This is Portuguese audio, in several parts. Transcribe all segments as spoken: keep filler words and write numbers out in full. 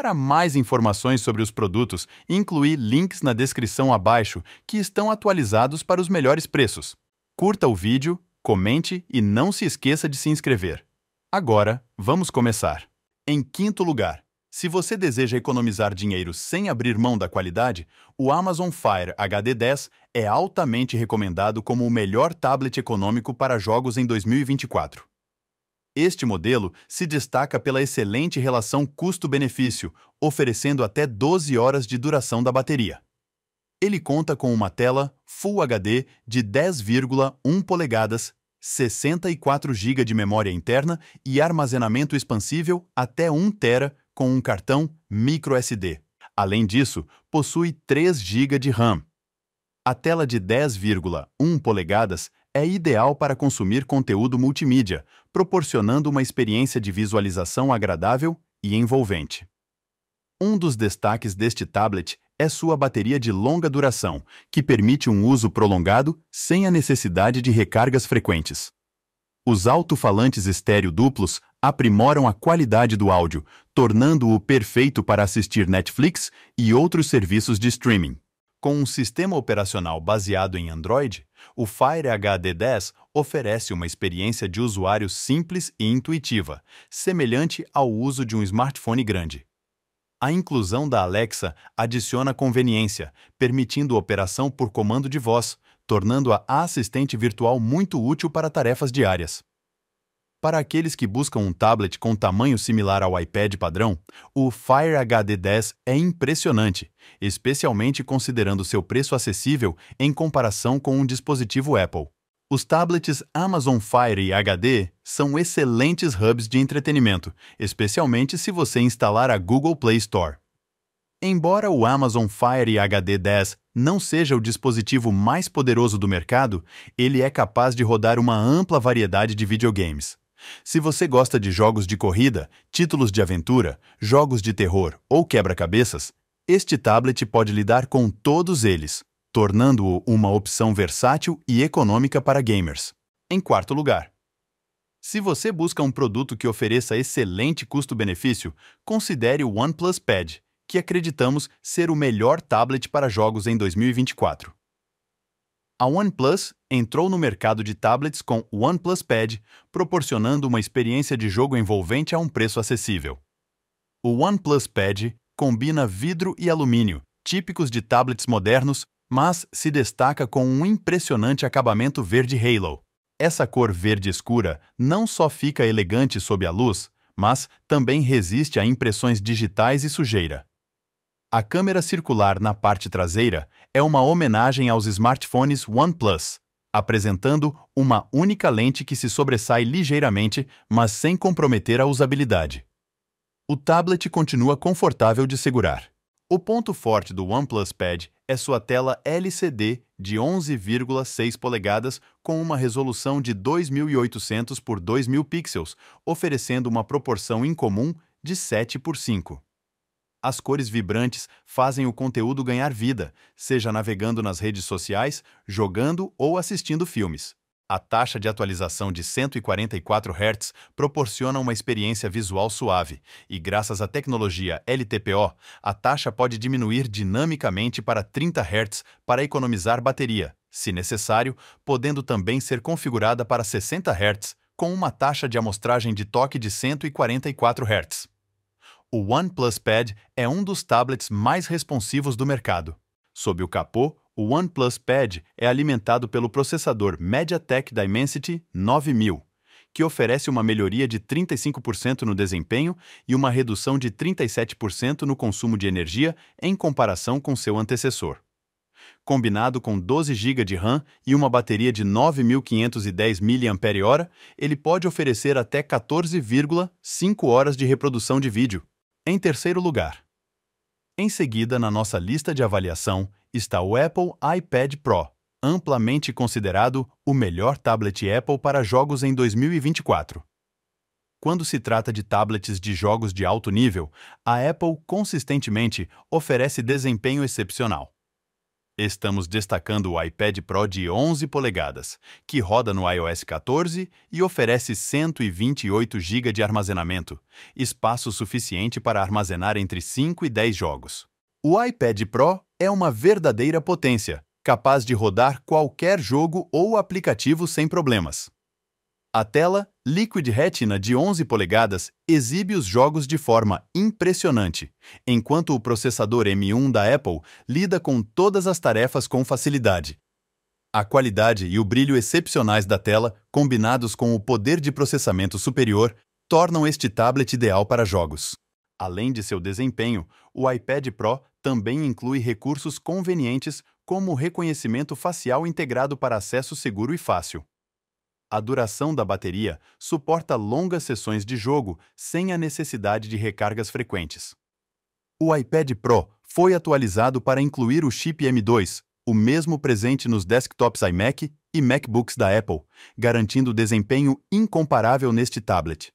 Para mais informações sobre os produtos, incluí links na descrição abaixo que estão atualizados para os melhores preços. Curta o vídeo, comente e não se esqueça de se inscrever. Agora, vamos começar. Em quinto lugar, se você deseja economizar dinheiro sem abrir mão da qualidade, o Amazon Fire H D dez é altamente recomendado como o melhor tablet econômico para jogos em dois mil e vinte e quatro. Este modelo se destaca pela excelente relação custo-benefício, oferecendo até doze horas de duração da bateria. Ele conta com uma tela Full H D de dez vírgula um polegadas, sessenta e quatro gigas de memória interna e armazenamento expansível até um terabyte com um cartão microSD. Além disso, possui três gigas de RAM. A tela de dez vírgula um polegadas é ideal para consumir conteúdo multimídia, proporcionando uma experiência de visualização agradável e envolvente. Um dos destaques deste tablet é sua bateria de longa duração, que permite um uso prolongado sem a necessidade de recargas frequentes. Os alto-falantes estéreo duplos aprimoram a qualidade do áudio, tornando-o perfeito para assistir Netflix e outros serviços de streaming. Com um sistema operacional baseado em Android, o Fire H D dez oferece uma experiência de usuário simples e intuitiva, semelhante ao uso de um smartphone grande. A inclusão da Alexa adiciona conveniência, permitindo operação por comando de voz, tornando-a assistente virtual muito útil para tarefas diárias. Para aqueles que buscam um tablet com tamanho similar ao iPad padrão, o Fire H D dez é impressionante, especialmente considerando seu preço acessível em comparação com um dispositivo Apple. Os tablets Amazon Fire e H D são excelentes hubs de entretenimento, especialmente se você instalar a Google Play Store. Embora o Amazon Fire H D dez não seja o dispositivo mais poderoso do mercado, ele é capaz de rodar uma ampla variedade de videogames. Se você gosta de jogos de corrida, títulos de aventura, jogos de terror ou quebra-cabeças, este tablet pode lidar com todos eles, tornando-o uma opção versátil e econômica para gamers. Em quarto lugar, se você busca um produto que ofereça excelente custo-benefício, considere o OnePlus Pad, que acreditamos ser o melhor tablet para jogos em dois mil e vinte e quatro. A OnePlus entrou no mercado de tablets com o OnePlus Pad, proporcionando uma experiência de jogo envolvente a um preço acessível. O OnePlus Pad combina vidro e alumínio, típicos de tablets modernos, mas se destaca com um impressionante acabamento verde halo. Essa cor verde escura não só fica elegante sob a luz, mas também resiste a impressões digitais e sujeira. A câmera circular na parte traseira é uma homenagem aos smartphones OnePlus, apresentando uma única lente que se sobressai ligeiramente, mas sem comprometer a usabilidade. O tablet continua confortável de segurar. O ponto forte do OnePlus Pad é sua tela L C D de onze vírgula seis polegadas com uma resolução de dois mil e oitocentos por dois mil pixels, oferecendo uma proporção incomum de sete por cinco. As cores vibrantes fazem o conteúdo ganhar vida, seja navegando nas redes sociais, jogando ou assistindo filmes. A taxa de atualização de cento e quarenta e quatro hertz proporciona uma experiência visual suave e, graças à tecnologia L T P O, a taxa pode diminuir dinamicamente para trinta hertz para economizar bateria, se necessário, podendo também ser configurada para sessenta hertz com uma taxa de amostragem de toque de cento e quarenta e quatro hertz. O OnePlus Pad é um dos tablets mais responsivos do mercado. Sob o capô, o OnePlus Pad é alimentado pelo processador MediaTek Dimensity nove mil, que oferece uma melhoria de trinta e cinco por cento no desempenho e uma redução de trinta e sete por cento no consumo de energia em comparação com seu antecessor. Combinado com doze gigas de RAM e uma bateria de nove mil quinhentos e dez miliamperes-hora, ele pode oferecer até quatorze vírgula cinco horas de reprodução de vídeo. Em terceiro lugar, em seguida na nossa lista de avaliação está o Apple iPad Pro, amplamente considerado o melhor tablet Apple para jogos em dois mil e vinte e quatro. Quando se trata de tablets de jogos de alto nível, a Apple consistentemente oferece desempenho excepcional. Estamos destacando o iPad Pro de onze polegadas, que roda no iOS quatorze e oferece cento e vinte e oito gigas de armazenamento, espaço suficiente para armazenar entre cinco e dez jogos. O iPad Pro é uma verdadeira potência, capaz de rodar qualquer jogo ou aplicativo sem problemas. A tela Liquid Retina de onze polegadas exibe os jogos de forma impressionante, enquanto o processador M um da Apple lida com todas as tarefas com facilidade. A qualidade e o brilho excepcionais da tela, combinados com o poder de processamento superior, tornam este tablet ideal para jogos. Além de seu desempenho, o iPad Pro também inclui recursos convenientes como o reconhecimento facial integrado para acesso seguro e fácil. A duração da bateria suporta longas sessões de jogo sem a necessidade de recargas frequentes. O iPad Pro foi atualizado para incluir o chip M dois, o mesmo presente nos desktops iMac e MacBooks da Apple, garantindo desempenho incomparável neste tablet.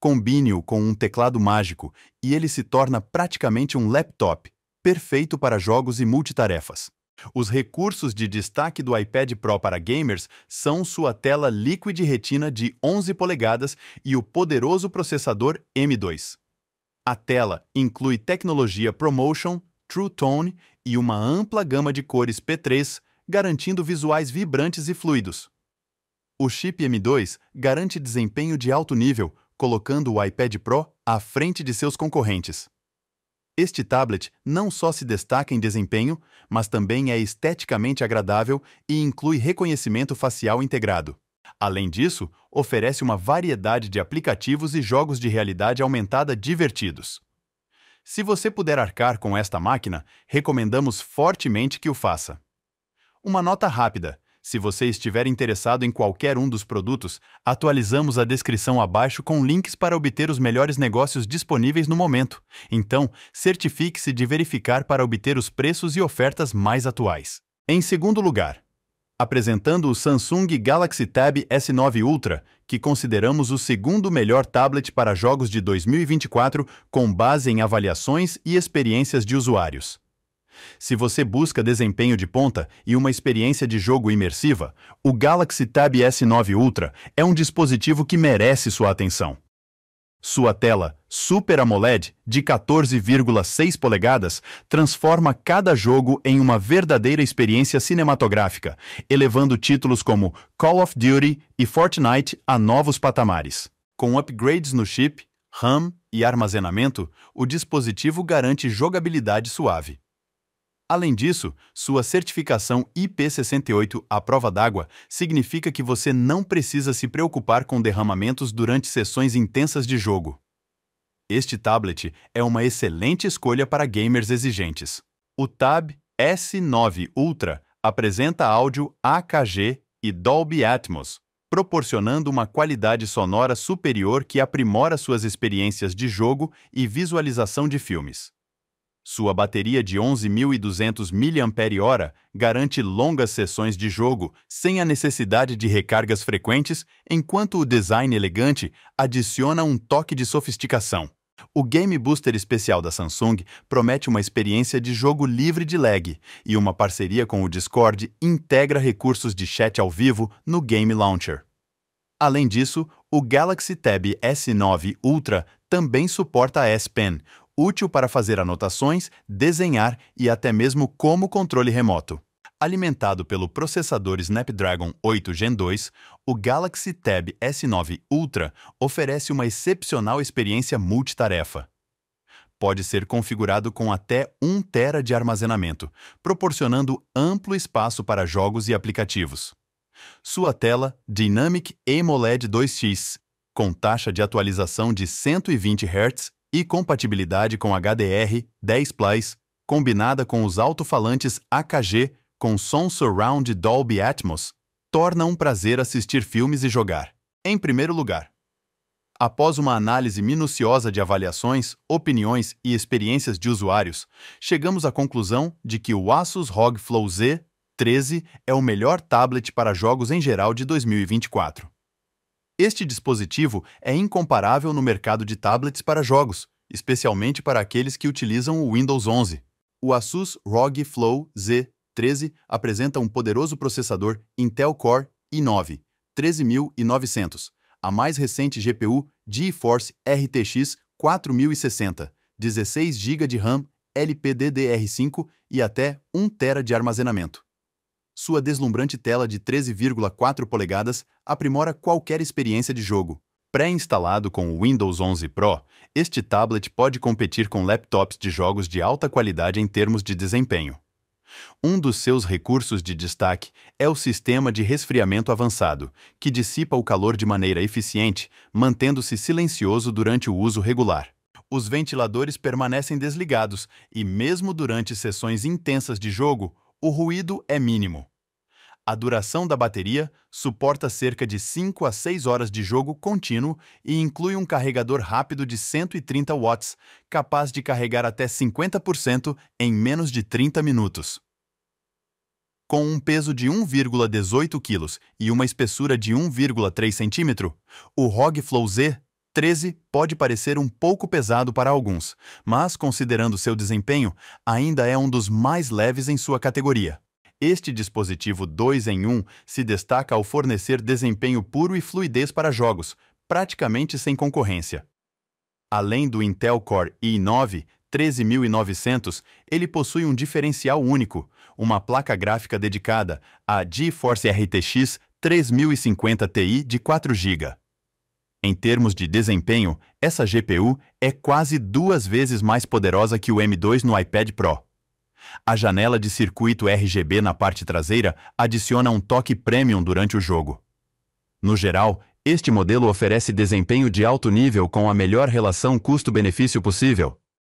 Combine-o com um teclado mágico e ele se torna praticamente um laptop, perfeito para jogos e multitarefas. Os recursos de destaque do iPad Pro para gamers são sua tela Liquid Retina de onze polegadas e o poderoso processador M dois. A tela inclui tecnologia ProMotion, True Tone e uma ampla gama de cores P três, garantindo visuais vibrantes e fluidos. O chip M dois garante desempenho de alto nível, colocando o iPad Pro à frente de seus concorrentes. Este tablet não só se destaca em desempenho, mas também é esteticamente agradável e inclui reconhecimento facial integrado. Além disso, oferece uma variedade de aplicativos e jogos de realidade aumentada divertidos. Se você puder arcar com esta máquina, recomendamos fortemente que o faça. Uma nota rápida: se você estiver interessado em qualquer um dos produtos, atualizamos a descrição abaixo com links para obter os melhores negócios disponíveis no momento. Então, certifique-se de verificar para obter os preços e ofertas mais atuais. Em segundo lugar, apresentando o Samsung Galaxy Tab S nove Ultra, que consideramos o segundo melhor tablet para jogos de dois mil e vinte e quatro com base em avaliações e experiências de usuários. Se você busca desempenho de ponta e uma experiência de jogo imersiva, o Galaxy Tab S nove Ultra é um dispositivo que merece sua atenção. Sua tela Super AMOLED de quatorze vírgula seis polegadas transforma cada jogo em uma verdadeira experiência cinematográfica, elevando títulos como Call of Duty e Fortnite a novos patamares. Com upgrades no chip, RAM e armazenamento, o dispositivo garante jogabilidade suave. Além disso, sua certificação I P sessenta e oito à prova d'água significa que você não precisa se preocupar com derramamentos durante sessões intensas de jogo. Este tablet é uma excelente escolha para gamers exigentes. O Tab S nove Ultra apresenta áudio A K G e Dolby Atmos, proporcionando uma qualidade sonora superior que aprimora suas experiências de jogo e visualização de filmes. Sua bateria de onze mil e duzentos miliampères-hora garante longas sessões de jogo sem a necessidade de recargas frequentes, enquanto o design elegante adiciona um toque de sofisticação. O Game Booster especial da Samsung promete uma experiência de jogo livre de lag e uma parceria com o Discord integra recursos de chat ao vivo no Game Launcher. Além disso, o Galaxy Tab S nove Ultra também suporta a S-Pen, útil para fazer anotações, desenhar e até mesmo como controle remoto. Alimentado pelo processador Snapdragon oito Gen dois, o Galaxy Tab S nove Ultra oferece uma excepcional experiência multitarefa. Pode ser configurado com até um terabyte de armazenamento, proporcionando amplo espaço para jogos e aplicativos. Sua tela Dynamic AMOLED dois X, com taxa de atualização de cento e vinte hertz, e compatibilidade com H D R dez Plus, combinada com os alto-falantes A K G com som Surround Dolby Atmos, torna um prazer assistir filmes e jogar. Em primeiro lugar, após uma análise minuciosa de avaliações, opiniões e experiências de usuários, chegamos à conclusão de que o Asus R O G Flow Z treze é o melhor tablet para jogos em geral de dois mil e vinte e quatro. Este dispositivo é incomparável no mercado de tablets para jogos, especialmente para aqueles que utilizam o Windows onze. O Asus R O G Flow Z treze apresenta um poderoso processador Intel Core i nove treze mil e novecentos, a mais recente G P U GeForce R T X quatro mil e sessenta, dezesseis gigas de RAM, L P D D R cinco e até um terabyte de armazenamento. Sua deslumbrante tela de treze vírgula quatro polegadas aprimora qualquer experiência de jogo. Pré-instalado com o Windows onze Pro, este tablet pode competir com laptops de jogos de alta qualidade em termos de desempenho. Um dos seus recursos de destaque é o sistema de resfriamento avançado, que dissipa o calor de maneira eficiente, mantendo-se silencioso durante o uso regular. Os ventiladores permanecem desligados e, mesmo durante sessões intensas de jogo, o ruído é mínimo. A duração da bateria suporta cerca de cinco a seis horas de jogo contínuo e inclui um carregador rápido de cento e trinta watts, capaz de carregar até cinquenta por cento em menos de trinta minutos. Com um peso de um vírgula dezoito quilos e uma espessura de um vírgula três centímetros, o R O G Flow Z treze pode parecer um pouco pesado para alguns, mas, considerando seu desempenho, ainda é um dos mais leves em sua categoria. Este dispositivo dois em um se destaca ao fornecer desempenho puro e fluidez para jogos, praticamente sem concorrência. Além do Intel Core i nove treze mil e novecentos, ele possui um diferencial único, uma placa gráfica dedicada à GeForce R T X três mil e cinquenta Ti de quatro gigas. Em termos de desempenho, essa G P U é quase duas vezes mais poderosa que o M dois no iPad Pro. A janela de circuito R G B na parte traseira adiciona um toque premium durante o jogo. No geral, este modelo oferece desempenho de alto nível com a melhor relação custo-benefício possível,